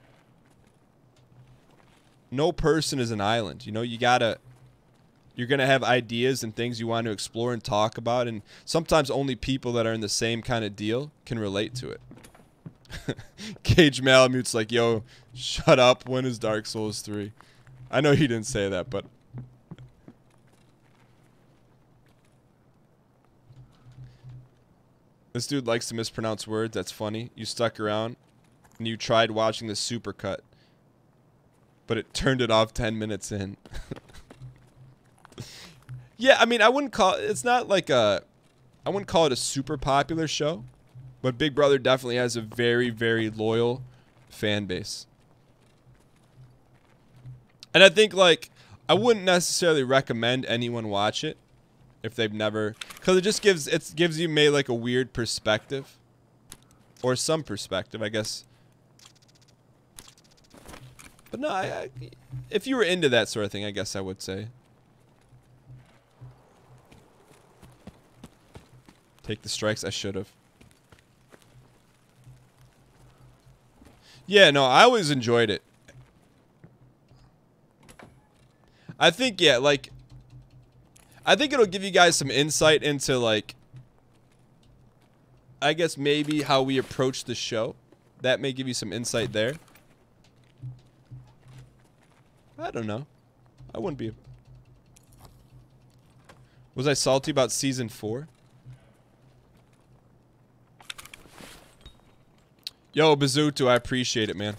no person is an island. You know, you gotta, you're gonna have ideas and things you want to explore and talk about, and sometimes only people that are in the same kind of deal can relate to it. Cage Malamute's like, yo, shut up, when is Dark Souls 3? I know he didn't say that, but this dude likes to mispronounce words. That's funny. You stuck around and you tried watching the supercut, but it turned it off 10 minutes in. Yeah, I mean, I wouldn't call it, it's not like a, I wouldn't call it a super popular show, but Big Brother definitely has a very, very loyal fan base. And I think like, I wouldn't necessarily recommend anyone watch it if they've never, because it just gives, it gives you maybe like a weird perspective, or some perspective, I guess. But no, I, if you were into that sort of thing, I guess I would say. Take the strikes, I should have. Yeah, no, I always enjoyed it. I think, yeah, like, I think it'll give you guys some insight into, like, I guess maybe how we approach the show. That may give you some insight there. I don't know. I wouldn't be. Was I salty about season 4? Yo, Bazutu, I appreciate it, man.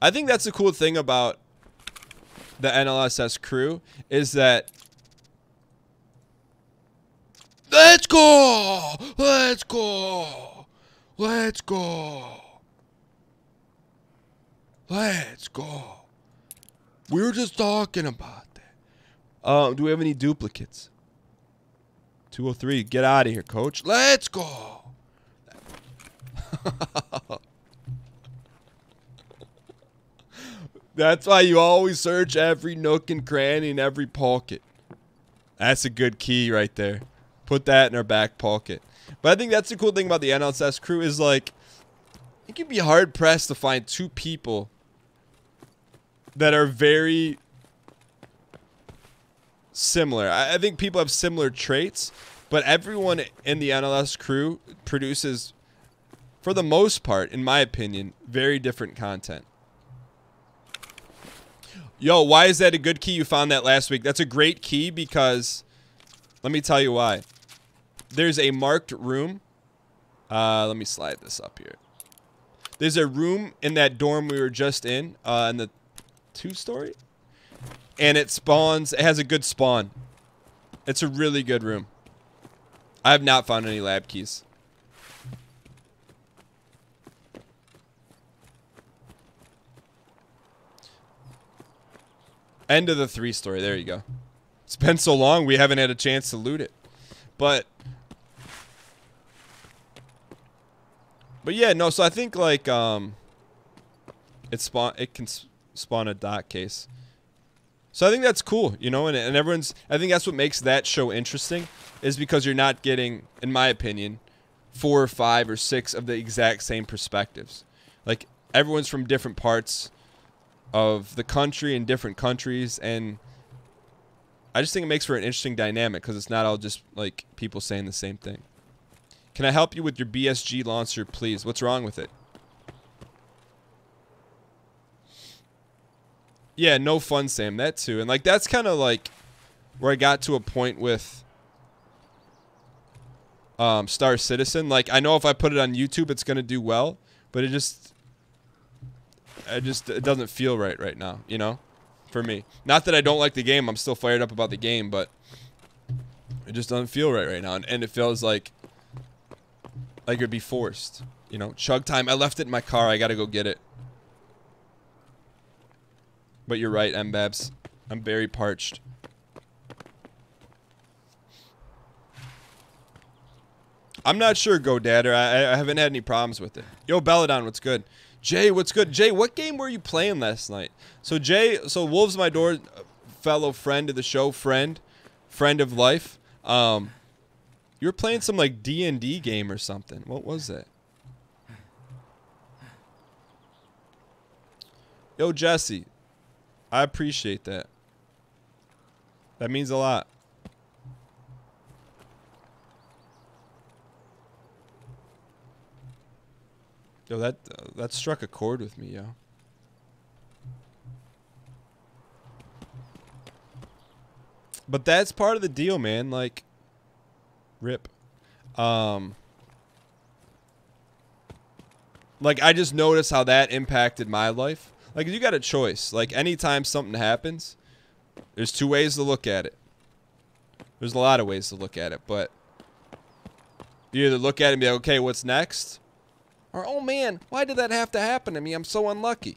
I think that's the cool thing about the NLSS crew is that. Let's go! Let's go! Let's go! Let's go! We were just talking about that. Do we have any duplicates? 203, get out of here, coach. Let's go. That's why you always search every nook and cranny and every pocket. That's a good key right there. Put that in our back pocket. But I think that's the cool thing about the NLSS crew is like, it can be hard pressed to find two people that are very similar. I think people have similar traits, but everyone in the NLSS crew produces, for the most part, in my opinion, very different content. Yo, why is that a good key? You found that last week. That's a great key because, let me tell you why. There's a marked room. Let me slide this up here. There's a room in that dorm we were just in the 2-story, and it spawns, it has a good spawn. It's a really good room. I have not found any lab keys. End of the 3-story, there you go. It's been so long we haven't had a chance to loot it, but yeah, no, so I think like it can spawn a dot case. So I think that's cool, you know, and everyone's, I think that's what makes that show interesting, is because you're not getting, in my opinion, 4 or 5 or 6 of the exact same perspectives. Like everyone's from different parts of the country and different countries, and I just think it makes for an interesting dynamic because it's not all just like people saying the same thing. Can I help you with your BSG launcher, please? What's wrong with it? Yeah, no fun, Sam. That too. And like that's kind of like where I got to a point with Star Citizen. Like I know if I put it on YouTube, it's gonna do well, but it doesn't feel right now, you know, for me. Not that I don't like the game. I'm still fired up about the game, but it just doesn't feel right now, and it feels like it'd be forced, you know. Chug time. I left it in my car. I gotta go get it. But you're right, MBabs. I'm very parched. I'm not sure, GoDadder. I haven't had any problems with it. Yo, Belladon, what's good? Jay, what's good? Jay, what game were you playing last night? So, Jay, so Wolves of My Door, fellow friend of the show, friend of life. You were playing some, like, D&D game or something. What was it? Yo, Jesse. I appreciate that. That means a lot. Yo, that struck a chord with me, yo. But that's part of the deal, man. Like, rip. Like, I just noticed how that impacted my life. Like, you got a choice. Like, anytime something happens, there's two ways to look at it. There's a lot of ways to look at it, but you either look at it and be like, okay, what's next? Or, oh, man, why did that have to happen to me? I'm so unlucky.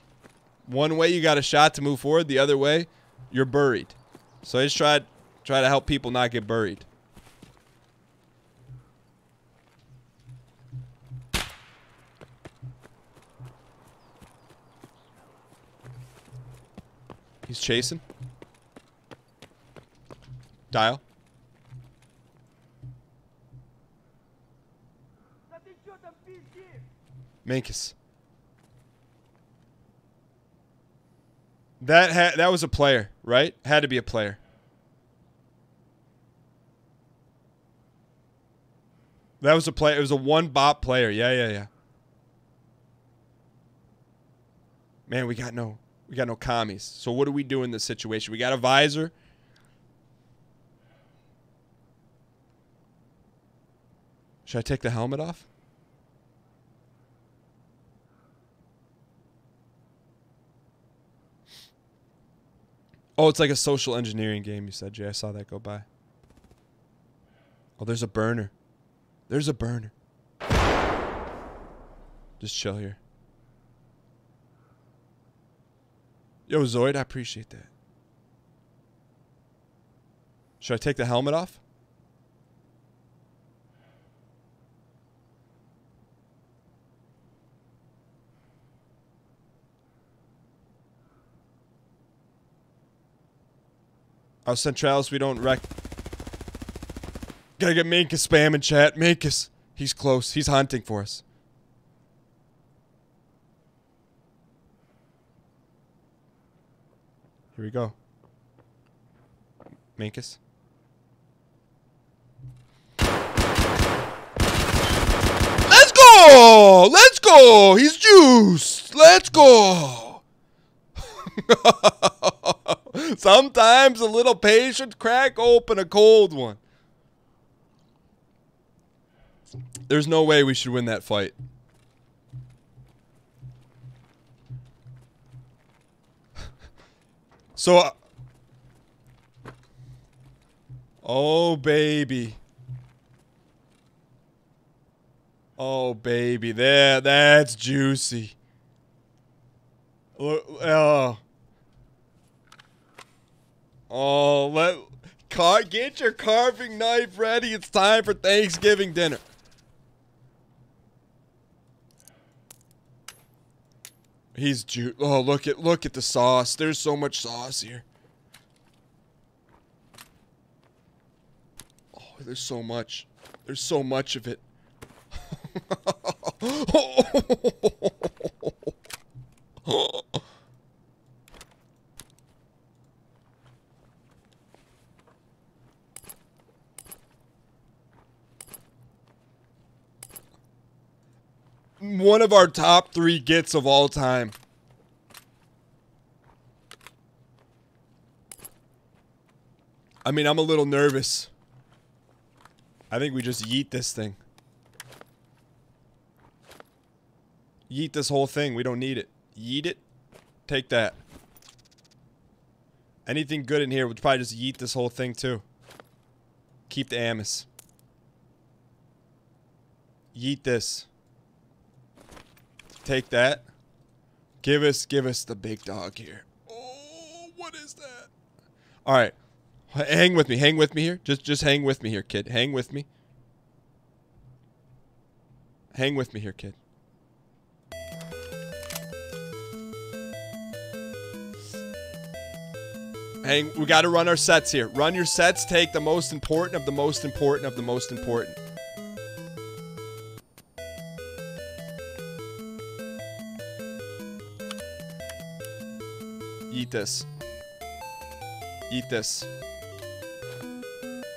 One way, you got a shot to move forward. The other way, you're buried. So I just try to help people not get buried. He's chasing. Dial. Minkus. That was a player, right? Had to be a player. That was a player. It was a one-bot player. Yeah. Man, we got no commies. So what do we do in this situation? We got a visor. Should I take the helmet off? Oh, it's like a social engineering game, you said, Jay. I saw that go by. Oh, there's a burner. There's a burner. Just chill here. Yo, Zoid, I appreciate that. Should I take the helmet off? Our Centralis, we don't wreck. Gotta get Minkus spam in chat. Minkus. He's close. He's hunting for us. Here we go. Minkus. Let's go! Let's go! He's juiced! Let's go! Sometimes a little patience crack open a cold one. There's no way we should win that fight. So, oh baby, that's juicy. Oh, get your carving knife ready. It's time for Thanksgiving dinner. He's juiced. Oh, look at the sauce. There's so much sauce here. Oh, there's so much. There's so much of it. one of our top 3 gets of all time. I mean, I'm a little nervous. I think we just yeet this thing. Yeet this whole thing. We don't need it. Yeet it. Take that. Anything good in here, we'll probably just yeet this whole thing too. Keep the Amos. Yeet this. Take that. Give us the big dog here. Oh, what is that? All right. Hang with me here. Just hang with me here, kid. Hang with me. Hang with me here, kid. Hang, we got to run our sets here. Run your sets, take the most important of the most important of the most important. Eat this. Eat this.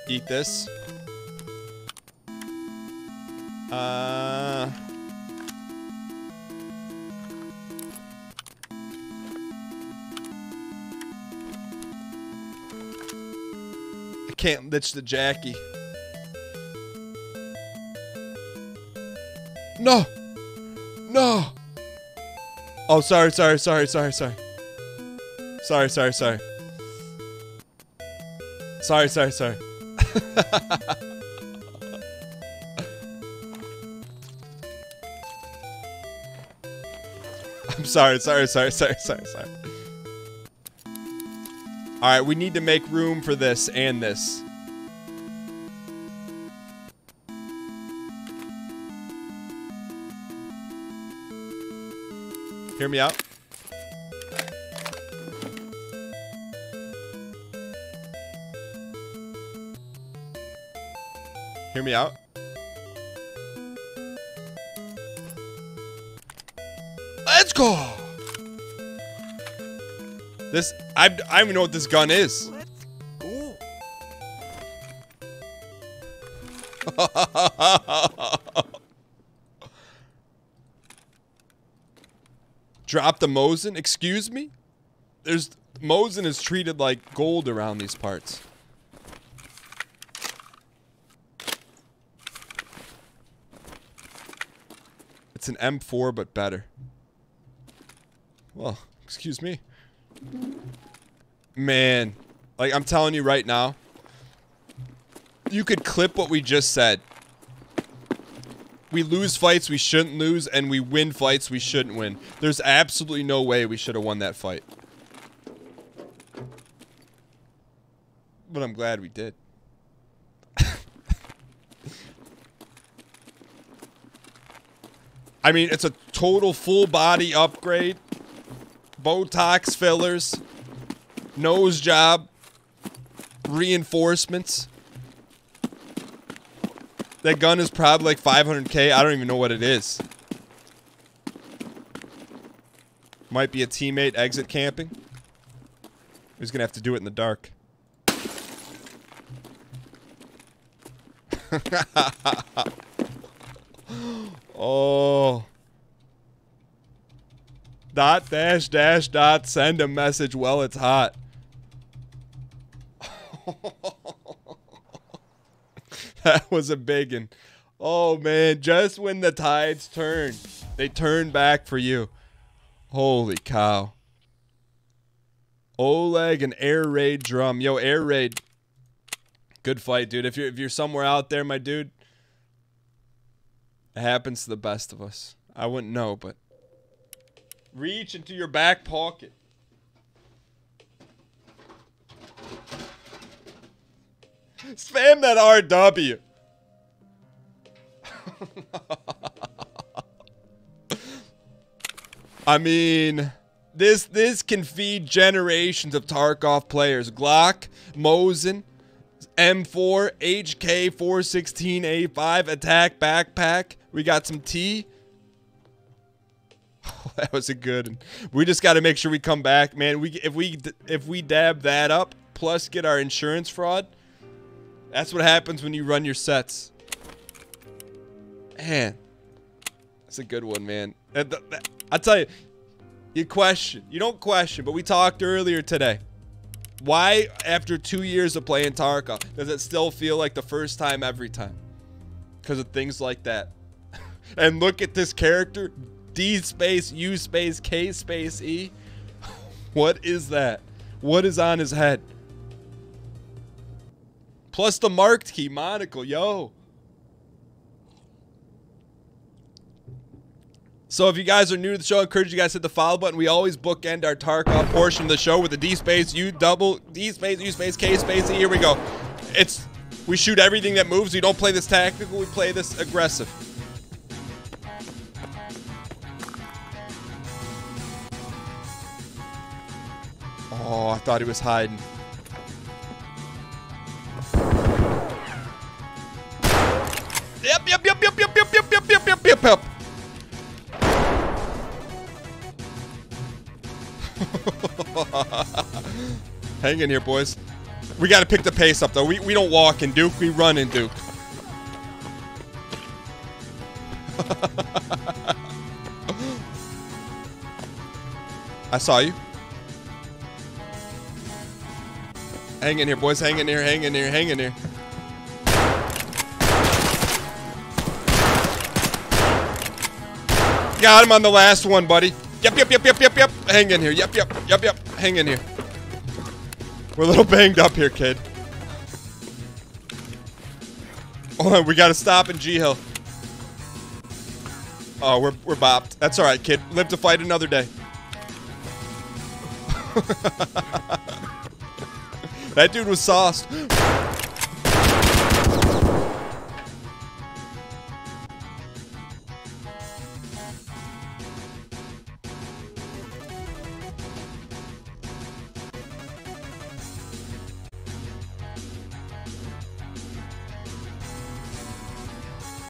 Eat this. I can't lich the Jackie. No. No. Oh, sorry. I'm sorry. Alright, we need to make room for this and this. Hear me out. Hear me out. Let's go. This I don't even know what this gun is. Let's go. Drop the Mosin. Excuse me? There's Mosin is treated like gold around these parts. It's an M4, but better. Well, excuse me. Man. Like, I'm telling you right now, you could clip what we just said. We lose fights we shouldn't lose, and we win fights we shouldn't win. There's absolutely no way we should have won that fight. But I'm glad we did. I mean, it's a total full body upgrade, Botox fillers, nose job, reinforcements. That gun is probably like 500K. I don't even know what it is. Might be a teammate exit camping. Who's gonna have to do it in the dark? Oh. Dot dash dash dot send a message while it's hot. That was a biggin. Oh man, just when the tides turn, they turn back for you. Holy cow. Oleg and Air Raid Drum. Yo, Air Raid. Good fight, dude. If you're somewhere out there, my dude. It happens to the best of us. I wouldn't know, but reach into your back pocket. Spam that RW. I mean, this can feed generations of Tarkov players. Glock, Mosin, M4, HK 416A5 attack backpack. We got some tea. Oh, that was a good one. We just got to make sure we come back, man. If we dab that up, plus get our insurance fraud. That's what happens when you run your sets. Man, That's a good one, man. I tell you, you question. You don't question, but we talked earlier today. Why, after 2 years of playing Tarkov, does it still feel like the first time every time? Because of things like that. And look at this character. D space, U space, K space, E. What is that? What is on his head? Plus the marked key monocle, yo. So if you guys are new to the show, I encourage you guys to hit the follow button. We always bookend our Tarkov portion of the show with a D space, U double, D space, U space, K space, E. Here we go. It's, we shoot everything that moves. We don't play this tactical, we play this aggressive. Oh, I thought he was hiding. Yep, yep, yep, yep, yep, yep, yep, yep, yep, yep, yep, yep. Hang in here, boys. We got to pick the pace up, though. We don't walk in Duke. We run in Duke. I saw you. Hang in here, boys. Hang in here. Hang in here. Hang in here. Got him on the last one, buddy. Yep, yep, yep, yep, yep, yep. Hang in here. Yep, yep, yep, yep. Hang in here. We're a little banged up here, kid. Hold on, we gotta stop in G-Hill. Oh, we're bopped. That's alright, kid. Live to fight another day. That dude was sauced.